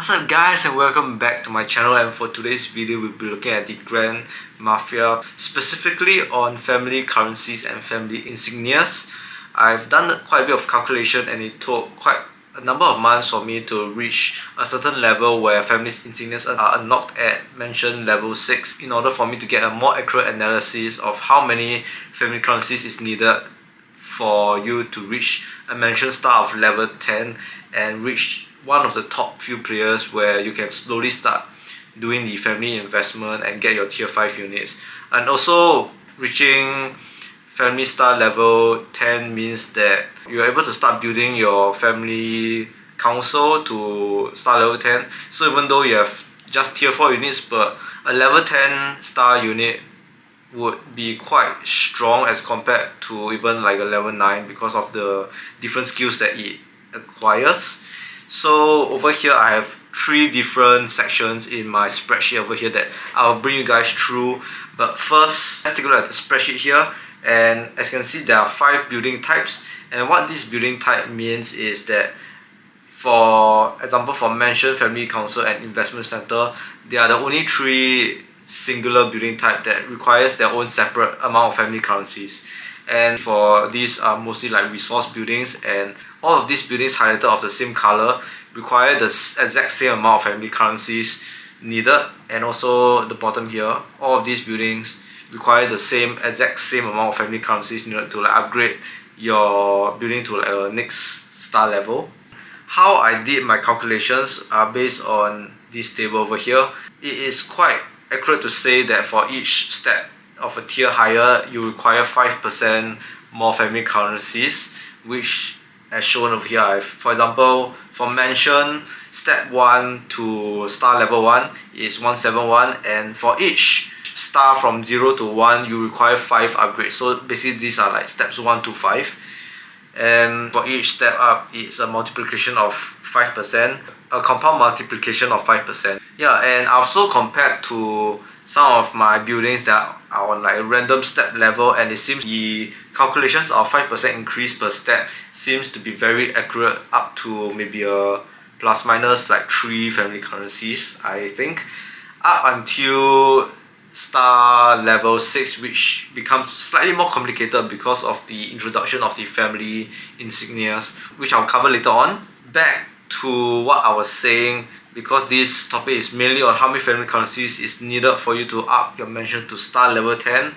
What's up guys, and welcome back to my channel. And for today's video, we'll be looking at the Grand Mafia, specifically on family currencies and family insignias. I've done quite a bit of calculation and it took quite a number of months for me to reach a certain level where family insignias are unlocked at mentioned level 6 in order for me to get a more accurate analysis of how many family currencies is needed for you to reach a mentioned star of level 10 and reach one of the top few players where you can slowly start doing the family investment and get your tier 5 units. And also, reaching family star level 10 means that you're able to start building your family council to star level 10. So even though you have just tier 4 units, but a level 10 star unit would be quite strong as compared to even like a level 9 because of the different skills that it acquires. So over here, I have 3 different sections in my spreadsheet over here that I'll bring you guys through. But first, let's take a look at the spreadsheet here. And as you can see, there are 5 building types. And what this building type means is that, for example, for mansion, family council, and investment center, they are the only 3 singular building type that requires their own separate amount of family currencies. And for these are mostly like resource buildings, and all of these buildings highlighted of the same color require the exact same amount of family currencies needed. And also the bottom here, all of these buildings require the exact same amount of family currencies needed to like upgrade your building to like a next star level. How I did my calculations are based on this table over here. It is quite accurate to say that for each step of a tier higher, you require 5% more family currencies, which, as shown over here, for example, for mansion, step 1 to star level 1 is 171, and for each star from 0 to 1, you require 5 upgrades. So basically, these are like steps 1 to 5, and for each step up, it's a multiplication of 5%, a compound multiplication of 5%. Yeah, and also compared to some of my buildings that are on like a random step level, and it seems the calculations of 5% increase per step seems to be very accurate, up to maybe a plus minus like 3 family currencies, I think, up until star level 6, which becomes slightly more complicated because of the introduction of the family insignias, which I'll cover later on. Back to what I was saying, because this topic is mainly on how many family currencies is needed for you to up your mansion to star level 10,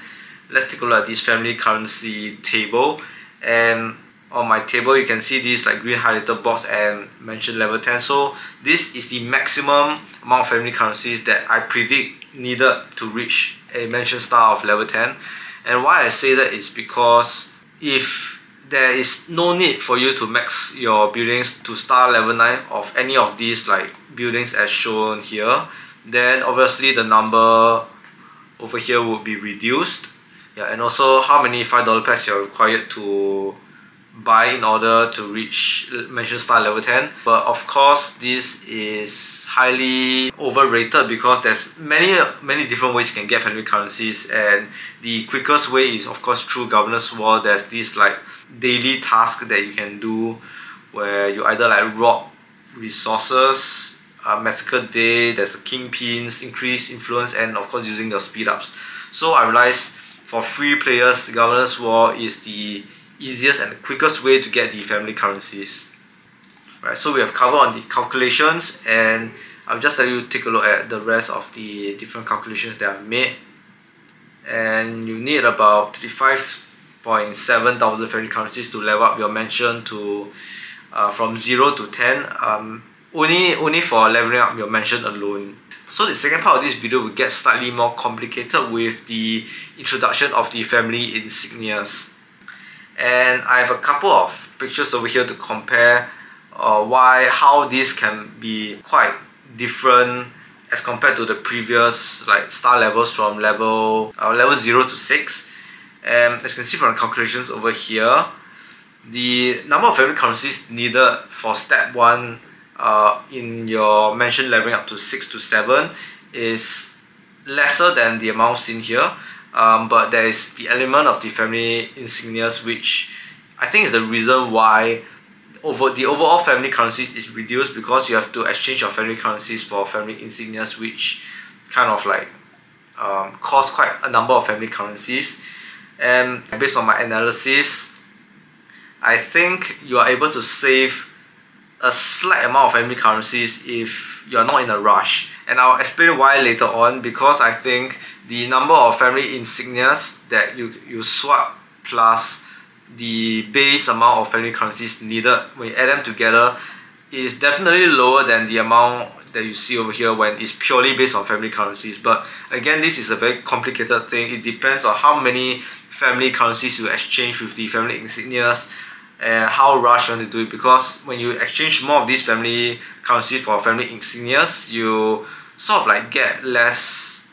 let's take a look at this family currency table. And on my table, you can see this like green highlighted box and mansion level 10. So this is the maximum amount of family currencies that I predict needed to reach a mansion star of level 10. And why I say that is because if there is no need for you to max your buildings to star level 9 of any of these like buildings as shown here, then obviously the number over here would be reduced. Yeah, and also how many $5 packs you're required to buy in order to reach mentioned star level 10. But of course, this is highly overrated because there's many different ways you can get family currencies, and the quickest way is of course through Governor's Wall. There's this like daily task that you can do where you either like rob resources, massacre day, there's kingpins, increase influence, and of course using the speed ups. So I realized for free players, Governor's Wall is the easiest and the quickest way to get the family currencies. Right, so we have covered on the calculations, and I'll just let you take a look at the rest of the different calculations that I've made. And you need about 35,700 family currencies to level up your mansion to from 0 to 10, only for leveling up your mansion alone. So the second part of this video will get slightly more complicated with the introduction of the family insignias. And I have a couple of pictures over here to compare how this can be quite different as compared to the previous like star levels from level 0 to 6. And as you can see from the calculations over here, the number of family currencies needed for step 1 in your mansion leveling up to 6 to 7 is lesser than the amount seen here. But there is the element of the family insignias, which I think is the reason why the overall family currencies is reduced because you have to exchange your family currencies for family insignias, which kind of like cost quite a number of family currencies. And based on my analysis, I think you are able to save a slight amount of family currencies if you're not in a rush. And I'll explain why later on, because I think the number of family insignias that you swap plus the base amount of family currencies needed, when you add them together, is definitely lower than the amount that you see over here when it's purely based on family currencies. But again, this is a very complicated thing. It depends on how many family currencies you exchange with the family insignias and how rushed you want to do it, because when you exchange more of these family currencies for family insignias, you sort of like get less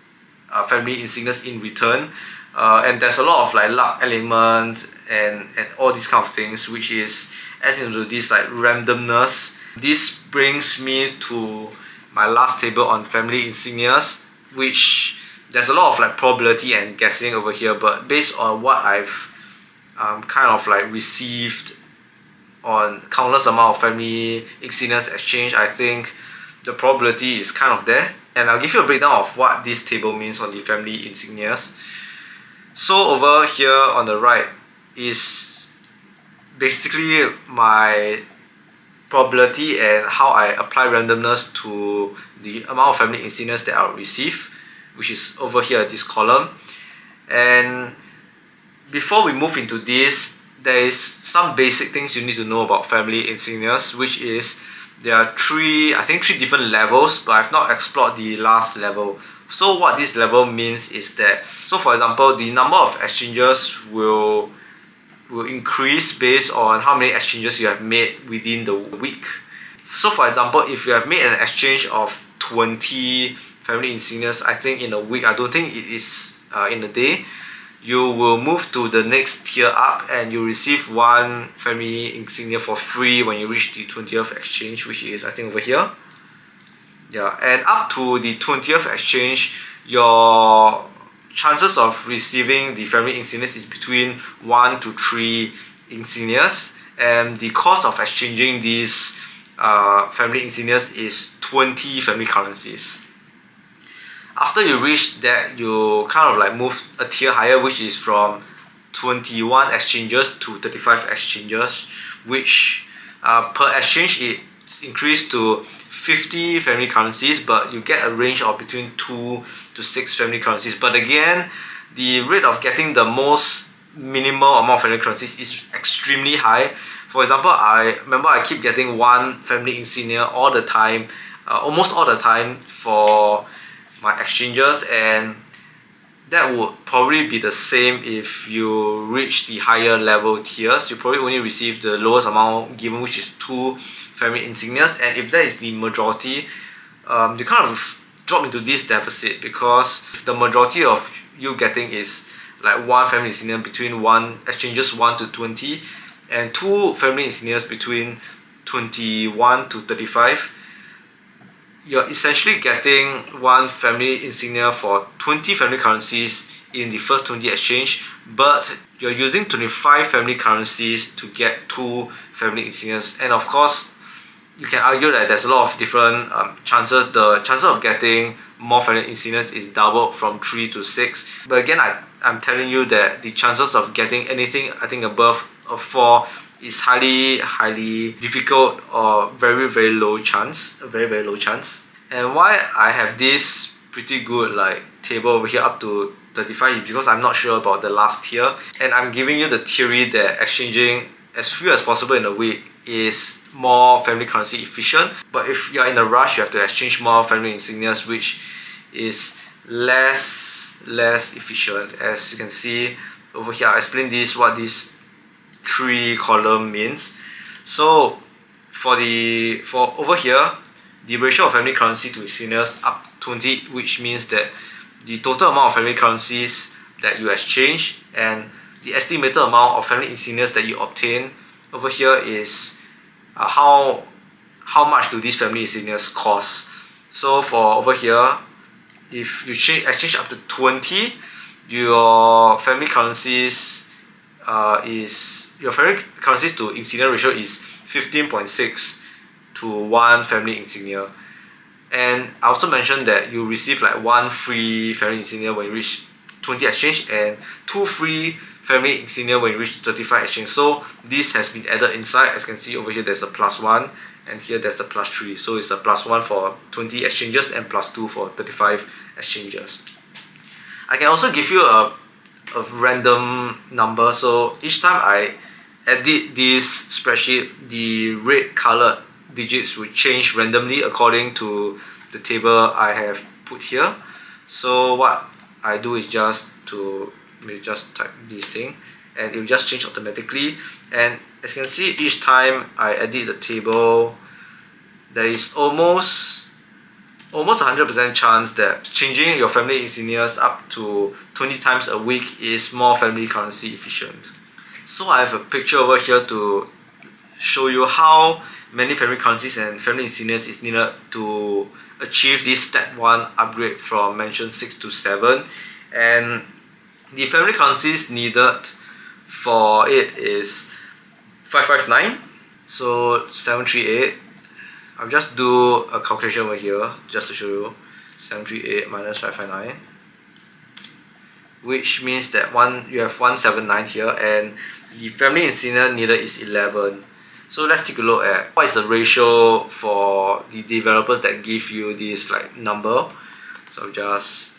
family insignias in return, and there's a lot of like luck element and all these kind of things, which is as into this like randomness. This brings me to my last table on family insignias, which there's a lot of like probability and guessing over here, but based on what I've kind of like received on countless amount of family insignias exchange, I think the probability is kind of there. And I'll give you a breakdown of what this table means on the family insignias. So over here on the right is basically my probability and how I apply randomness to the amount of family insignias that I'll receive, which is over here at this column. And before we move into this, there is some basic things you need to know about family insignias, which is there are three different levels, but I've not explored the last level. So what this level means is that, so for example, the number of exchanges will increase based on how many exchanges you have made within the week. So for example, if you have made an exchange of 20 family insignias, I think in a week, I don't think it is in a day, you will move to the next tier up and you receive one family insignia for free when you reach the 20th exchange, which is I think over here. Yeah, and up to the 20th exchange, your chances of receiving the family insignias is between 1 to 3 insignias, and the cost of exchanging these family insignias is 20 family currencies. After you reach that, you kind of like move a tier higher, which is from 21 exchanges to 35 exchanges, which per exchange it's increased to 50 family currencies, but you get a range of between 2 to 6 family currencies. But again, the rate of getting the most minimal amount of family currencies is extremely high. For example, I remember I keep getting one family insignia all the time, almost all the time for my exchanges, and that would probably be the same if you reach the higher level tiers. You probably only receive the lowest amount given, which is 2 family insignias, and if that is the majority, you kind of drop into this deficit, because the majority of you getting is like one family insignia between exchanges 1 to 20 and 2 family insignias between 21 to 35. You're essentially getting one family insignia for 20 family currencies in the first 20 exchange, but you're using 25 family currencies to get 2 family insignias. And of course, you can argue that there's a lot of different chances. The chances of getting more family insignias is doubled from 3 to 6. But again, I'm telling you that the chances of getting anything, I think, above a 4 is highly difficult, or very low chance, a very low chance. And why I have this pretty good like table over here up to 35 is because I'm not sure about the last tier, and I'm giving you the theory that exchanging as few as possible in a week is more family currency efficient. But if you're in a rush, you have to exchange more family insignias, which is less efficient. As you can see over here, I explained this, what this 3 column means. So for over here, the ratio of family currency to insignias up 20, which means that the total amount of family currencies that you exchange and the estimated amount of family insignias that you obtain over here is how much do these family insignias cost. So for over here, if you exchange up to 20, your family currencies is your family currencies to insignia ratio is 15.6 to 1 family insignia. And I also mentioned that you receive like 1 free family insignia when you reach 20 exchange and 2 free family insignia when you reach 35 exchange. So this has been added inside. As you can see over here, there's a +1 and here there's a +3. So it's a +1 for 20 exchanges and +2 for 35 exchanges. I can also give you a random number. So each time I edit this spreadsheet, the red colored digits will change randomly according to the table I have put here. So what I do is just to just type this thing and it will just change automatically. And as you can see, each time I edit the table, there is almost 100% chance that changing your family insignias up to 20 times a week is more family currency efficient. So I have a picture over here to show you how many family currencies and family insignias is needed to achieve this step 1 upgrade from mention 6 to 7. And the family currencies needed for it is 559, so 738. I'll just do a calculation over here just to show you. 738 minus 559, which means that you have 179 here, and the family insignia needed is 11. So let's take a look at what is the ratio for the developers that give you this like number. So just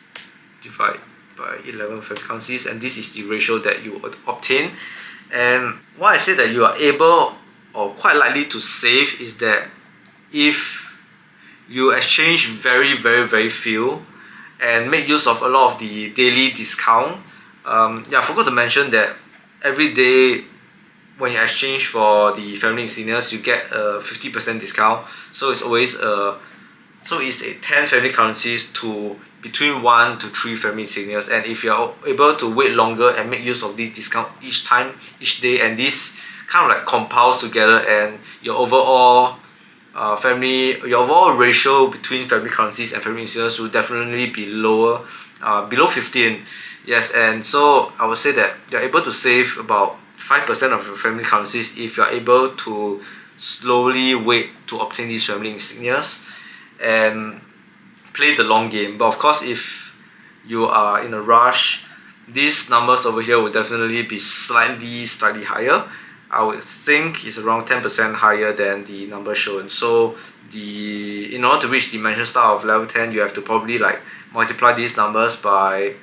divide by 11 family currencies, and this is the ratio that you would obtain. And what I say that you are able or quite likely to save is that if you exchange very, very few and make use of a lot of the daily discount. Yeah, I forgot to mention that every day when you exchange for the family insignias, you get a 50% discount. So it's always a 10 family currencies to between 1 to 3 family insignias. And if you're able to wait longer and make use of this discount each time, each day, and this kind of like compiles together, and your overall ratio between family currencies and family insignias will definitely be lower, below 15. Yes, and so I would say that you're able to save about 5% of your family currencies if you're able to slowly wait to obtain these family insignias and play the long game. But of course, if you are in a rush, these numbers over here will definitely be slightly higher. I would think it's around 10% higher than the number shown. So in order to reach the mentioned star of level 10, you have to probably like multiply these numbers by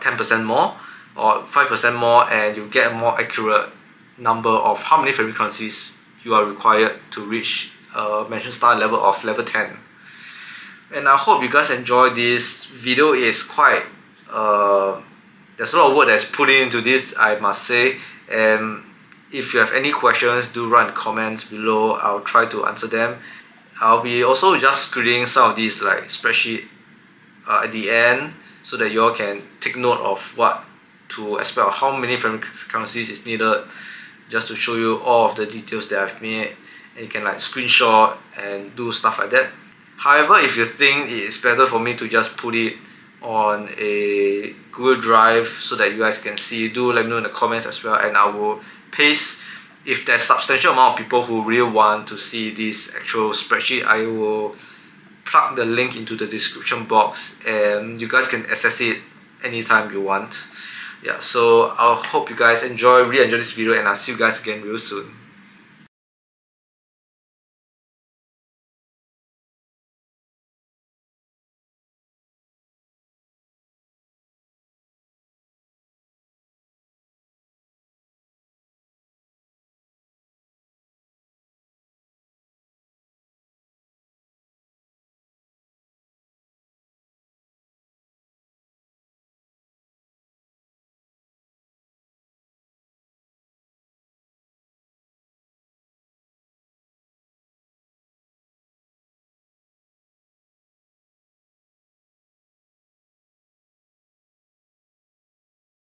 10% more or 5% more, and you get a more accurate number of how many family currencies you are required to reach mentioned star level of level 10. And I hope you guys enjoy this video. It's quite there's a lot of work that's put into this, I must say. And if you have any questions, do write comments below. I'll try to answer them. I'll be also just creating some of these like spreadsheet at the end so that you all can take note of what to expect, how many family currencies is needed, just to show you all of the details that I've made, and you can like screenshot and do stuff like that. However, if you think it's better for me to just put it on a Google Drive so that you guys can see, do let me know in the comments as well, and I will paste. If there's substantial amount of people who really want to see this actual spreadsheet, I will plug the link into the description box and you guys can access it anytime you want. Yeah, so I hope you guys really enjoy this video, and I'll see you guys again real soon.